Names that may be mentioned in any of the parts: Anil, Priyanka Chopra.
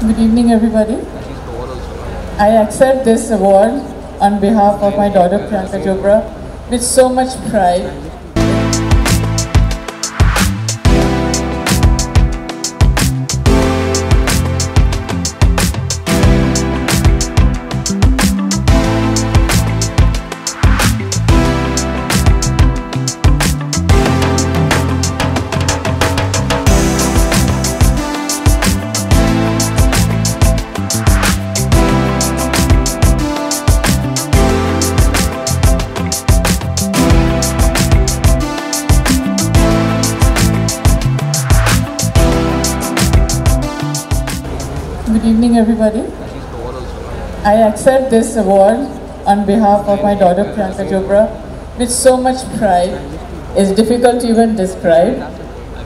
Good evening, everybody. I accept this award on behalf of my daughter Priyanka Chopra with so much pride. Good evening, everybody. I accept this award on behalf of my daughter Priyanka Chopra with so much pride. It's difficult to even describe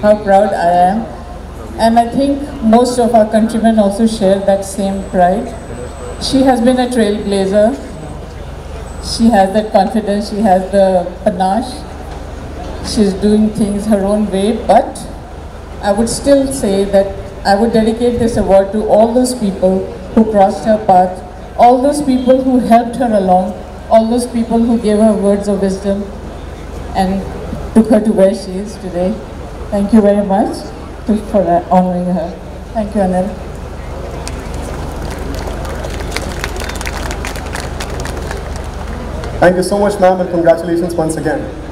how proud I am, and I think most of our countrymen also share that same pride. She has been a trailblazer. She has that confidence, she has the panache. She's doing things her own way, but I would still say that I would dedicate this award to all those people who crossed her path, all those people who helped her along, all those people who gave her words of wisdom and took her to where she is today. Thank you very much for honoring her. Thank you, Anil. Thank you so much, ma'am, and congratulations once again.